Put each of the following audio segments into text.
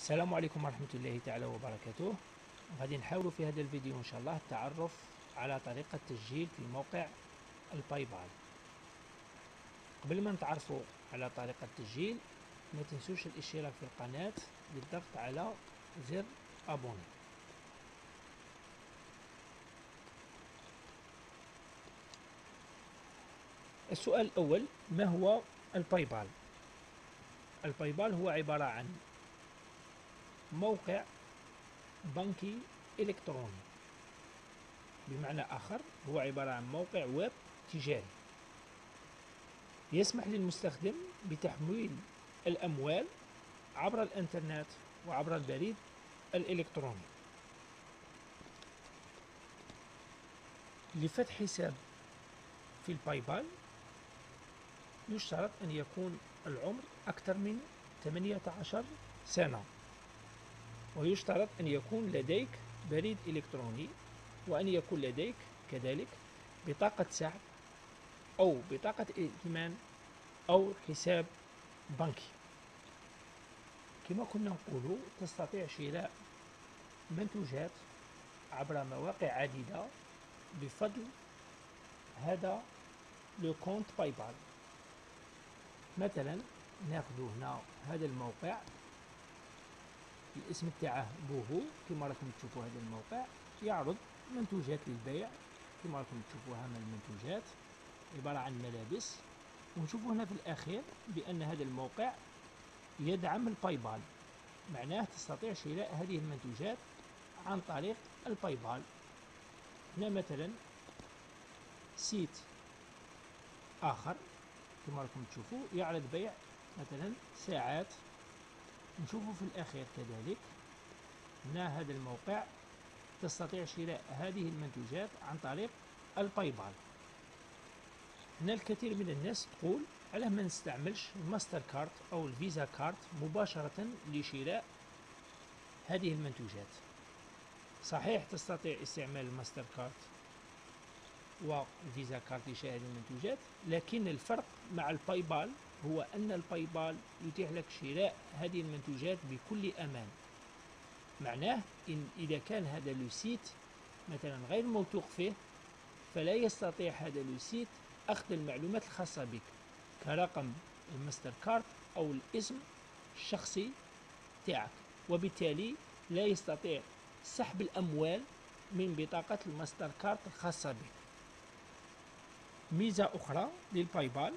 السلام عليكم ورحمة الله تعالى وبركاته. غادي نحاولوا في هذا الفيديو إن شاء الله التعرف على طريقة تسجيل في موقع الباي بال. قبل ما نتعرفوا على طريقة التسجيل ما تنسوش الاشتراك في القناة بالضغط على زر ابوني. السؤال الأول، ما هو الباي بال؟ الباي بال هو عبارة عن موقع بنكي إلكتروني، بمعنى آخر هو عبارة عن موقع ويب تجاري يسمح للمستخدم بتحويل الأموال عبر الإنترنت وعبر البريد الإلكتروني. لفتح حساب في الباي بال يشترط أن يكون العمر أكثر من 18 سنة، ويشترط أن يكون لديك بريد إلكتروني، وأن يكون لديك كذلك بطاقة سحب أو بطاقة ائتمان أو حساب بنكي. كما كنا نقول تستطيع شراء منتوجات عبر مواقع عديدة بفضل هذا لو كونت باي بال. مثلا ناخذ هنا هذا الموقع، الاسم تاعه بوهو، كما راكم تشوفوا هذا الموقع يعرض منتوجات للبيع، كما راكم تشوفوها من المنتوجات عباره عن ملابس. ونشوفوا هنا في الاخير بان هذا الموقع يدعم الباي بال، معناه تستطيع شراء هذه المنتوجات عن طريق الباي بال. هنا مثلا سيت آخر كما راكم تشوفوا يعرض بيع مثلا ساعات، نشوفوا في الأخير كذلك. هنا هذا الموقع تستطيع شراء هذه المنتوجات عن طريق الباي بال. هنا الكثير من الناس تقول علاه ما نستعملش الماستر كارت أو الفيزا كارت مباشرة لشراء هذه المنتوجات. صحيح تستطيع استعمال الماستر كارت وفيزا كارت لشراء هذه المنتوجات، لكن الفرق مع الباي بال هو أن الباي بال يتيح لك شراء هذه المنتوجات بكل أمان. معناه إذا كان هذا السيت مثلا غير موثوق فيه فلا يستطيع هذا السيت أخذ المعلومات الخاصة بك كرقم الماستر كارت أو الاسم الشخصي تاعك، وبالتالي لا يستطيع سحب الأموال من بطاقة الماستر كارت الخاصة بك. ميزة أخرى للباي بال،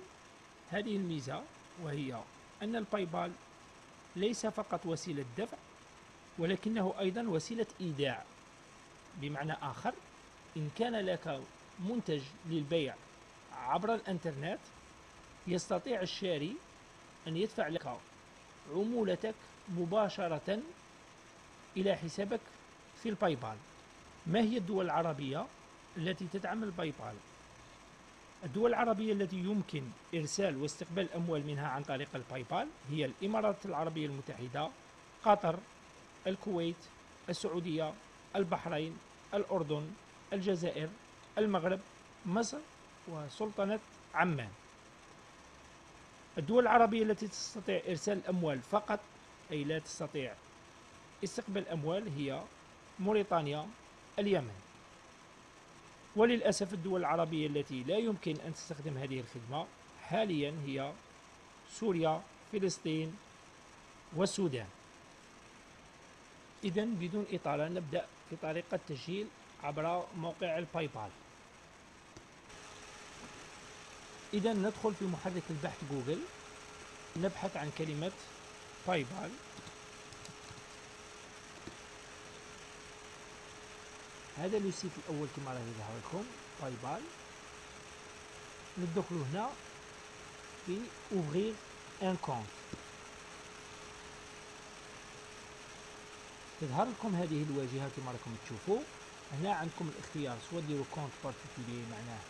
هذه الميزة وهي أن الباي بال ليس فقط وسيلة دفع ولكنه أيضا وسيلة إيداع. بمعنى آخر، إن كان لك منتج للبيع عبر الإنترنت يستطيع الشاري أن يدفع لك عمولتك مباشرة إلى حسابك في الباي بال. ما هي الدول العربية التي تدعم الباي بال؟ الدول العربية التي يمكن إرسال واستقبال الأموال منها عن طريق الباي بال هي الإمارات العربية المتحدة، قطر، الكويت، السعودية، البحرين، الأردن، الجزائر، المغرب، مصر، وسلطنة عمان. الدول العربية التي تستطيع إرسال الأموال فقط أي لا تستطيع استقبال الأموال هي موريتانيا، اليمن. وللأسف الدول العربية التي لا يمكن أن تستخدم هذه الخدمة حاليا هي سوريا، فلسطين، والسودان. إذا بدون إطالة نبدأ في طريقة تسجيل عبر موقع الباي بال. إذا ندخل في محرك البحث جوجل، نبحث عن كلمة باي بال. هذا السيت الأول كما راه يظهر لكم باي بال. ندخلوا هنا في أوفغيغ أن كونت، تظهر لكم هذه الواجهة كما راكم تشوفوا. هنا عندكم الاختيار سوا ديروا كونت بارتيكولي معناه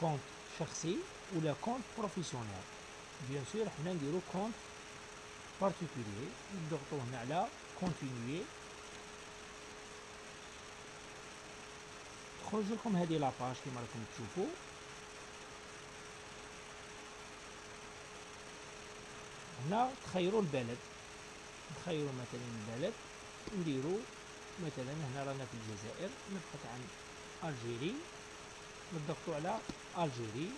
كونت شخصي ولا كونت بروفيسيونيل. بيان سور حنا نديرو كونت بارتيكولي. نضغطو هنا على كونتينيي، خرج لكم هذه لاباج كما راكم تشوفوا. هنا تخيروا البلد، نخيروا مثلا البلد ونديرو مثلا هنا رانا في الجزائر، نبحث عن الجيري، نضغطوا على الجيري،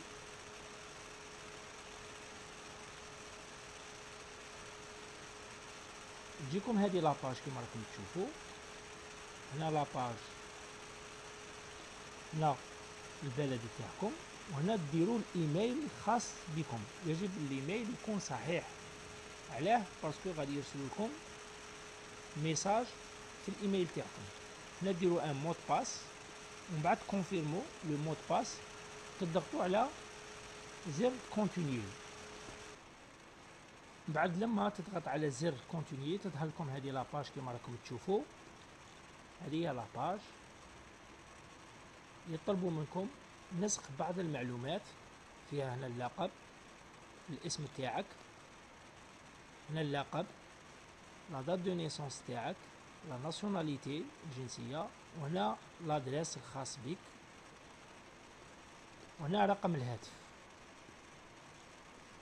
تجيكم هذه لاباج كما راكم تشوفوا. هنا لاباج هنا البلد تاعكم، وهنا ديروا الايميل الخاص بكم. يجب الايميل يكون صحيح، علاه باسكو غادي يرسلوا لكم ميساج في الايميل تاعكم. هنا ديروا ان مود باس ومن بعد كونفيرمو لو مود باس، تضغطوا على زر كونتينيو. من بعد لما تضغط على زر كونتينيو تظهر لكم هذه لاباج كما راكم تشوفوا. هذه هي لاباج. يطلبوا منكم نسخ بعض المعلومات، فيها هنا اللقب، الاسم تاعك، هنا اللقب، لا دات دو نيسونس تاعك، لا ناسيوناليتي الجنسيه، وهنا لادريس الخاص بك، وهنا رقم الهاتف.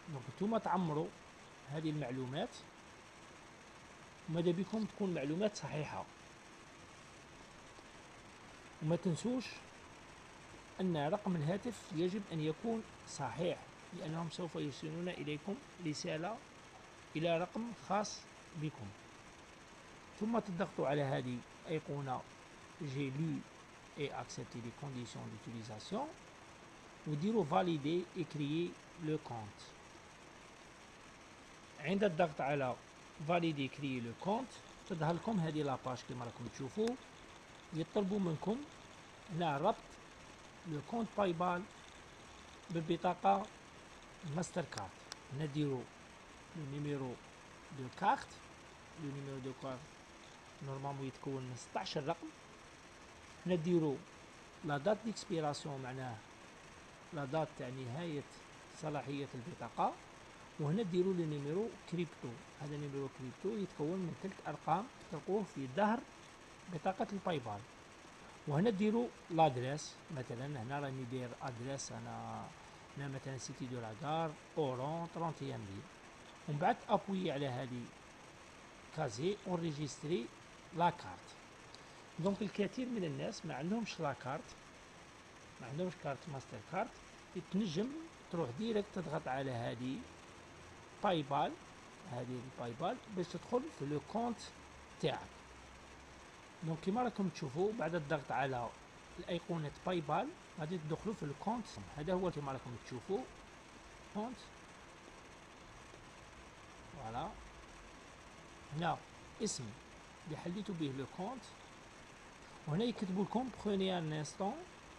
دونك نتوما تعمروا هذه المعلومات وماذا بكم تكون معلومات صحيحه. وما تنسوش أن رقم الهاتف يجب أن يكون صحيح، لأنهم سوف يرسلون إليكم رسالة إلى رقم خاص بكم. ثم تضغطوا على هذه أيقونة J'ai lu et accepté les conditions d'utilisation وديروا Valider et créer le compte. عند الضغط على Valider et créer le compte تظهر لكم هذه لاباج كما راكم تشوفوا. يطلبوا منكم هنا ربط لو كونت باي بال بالبطاقة ماستر كارت. هنا ديرو لو نيميرو دو كارت. لو نيميرو دو كارت نورمالمون يتكون من 16 رقم. هنا ديرو لا دات ديكسبيراسيون، معناه لا دات تاع نهاية صلاحية البطاقة. وهنا ديرو لو نيميرو كريبتو. هذا نيميرو كريبتو يتكون من 3 أرقام تلقوه في ظهر بطاقة الباي بال. وهنا ديروا لادريس، مثلا هنا راني داير ادريس انا مثلا سيتي دو لاكار اورون 31 بي. ومن بعد ابوي على هذه كازي اونريجيستري لا كارت. دونك الكثير من الناس ما عندهمش لا كارت، ما عندهمش كارت ماستر كارت. تنجم تروح ديريكت تضغط على هذه باي بال، هذه الباي بال باش تدخل في لو كونت تاعك. دونك كيما راكم تشوفوا بعد الضغط على الايقونه باي بال غادي تدخلوا في الكونت. هذا هو كيما راكم تشوفوا كونت. فوالا هنا اسم اللي حليتوا به لو كونت. وهنا يكتبوا لكم بروني ان انستون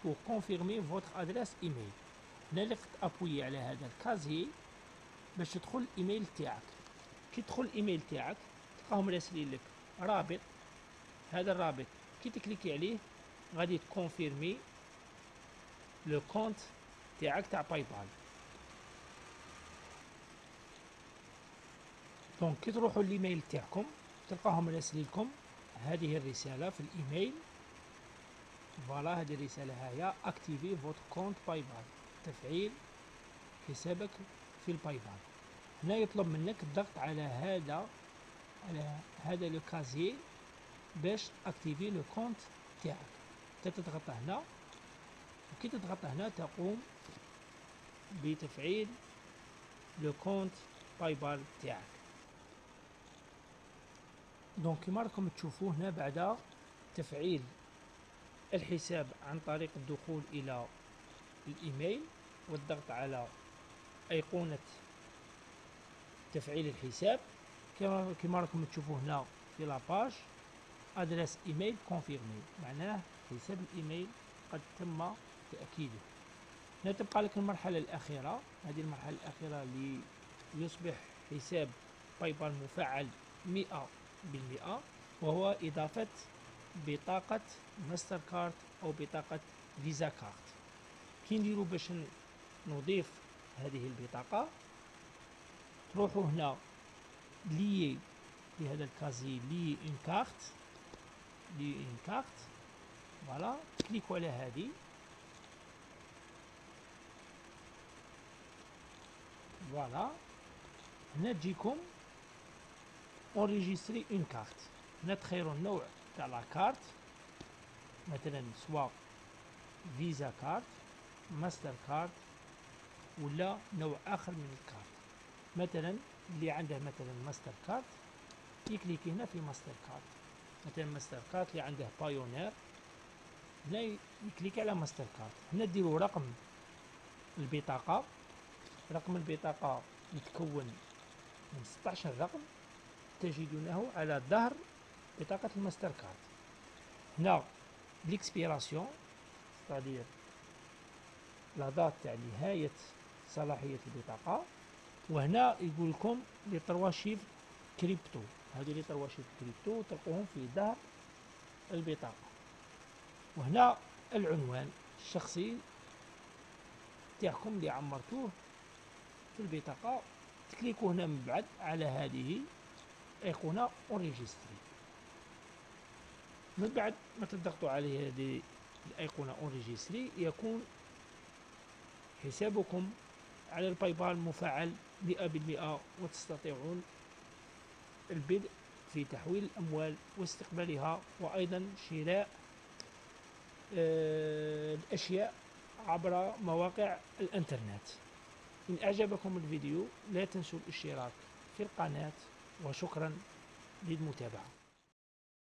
بور كونفيرمي فوتر ادريس ايميل. هنا اللي تابوي على هذا الكازي باش تدخل الايميل تاعك. كي تدخل الايميل تاعك تلقاهم راسلين لك رابط. هذا الرابط كي تكليكي عليه غادي تكونفيرمي لو كونت تاعك تاع باي بال. دونك كي تروحوا للايميل تاعكم تلقاهم راسلينكم هذه الرساله في الايميل. فوالا هذه الرساله هاهي اكتيفي فوت كونت باي بال، تفعيل حسابك في الباي بال. هنا يطلب منك الضغط على هذا لو كازي باش اكتيفي لو كونت تاعك. تضغط هنا، وكي تضغط هنا تقوم بتفعيل لو كونت باي بال تاعك. دونك كيما راكم تشوفوا هنا بعد تفعيل الحساب عن طريق الدخول الى الايميل والضغط على ايقونة تفعيل الحساب، كيما راكم تشوفوا هنا في لاباج ادريس ايميل كونفيرمي، معناه حساب الايميل قد تم تاكيده. هنا تبقى لك المرحله الاخيره. هذه المرحله الاخيره ليصبح حساب باي بال مفعل 100%، وهو اضافه بطاقه ماستر كارد او بطاقه فيزا كارد. كي نديرو باش نضيف هذه البطاقه تروحوا هنا لي لهذا الكازي لي اون كارت فوالا كليكوا على هذه فوالا. هنا تجيكم انريجيستري اون كارت. هنا تخيروا النوع تاع لا كارت، مثلا سوا فيزا كارت، ماستر كارت، ولا نوع اخر من الكارت. مثلا اللي عنده مثلا ماستر كارت يكليكي هنا في ماستر كارت. مثلا ماستر كارت اللي عنده بايونير، هنا يكليكي على ماستر كارت. هنا ديروا رقم البطاقة، رقم البطاقة يتكون من 16 رقم تجدونه على ظهر بطاقة الماستر كارد. هنا ليكسبيراسيون تاع لا دات تاع نهاية صلاحية البطاقة، وهنا يقول لكم لي تروا شيف كريبتو. هادو لي تروا شيف كريبتو تلقوهم في ظهر البطاقة. وهنا العنوان الشخصي تاعكم اللي عمرتوه في البطاقة، تكليكو هنا من بعد على هذه ايقونة انريجيستري. من بعد ما تضغطوا على هذه الايقونة انريجيستري يكون حسابكم على الباي بال مفعل 100%، وتستطيعون البدء في تحويل الاموال واستقبالها، وايضا شراء الاشياء عبر مواقع الانترنت. إن أعجبكم الفيديو لا تنسوا الاشتراك في القناة، وشكرا للمتابعة.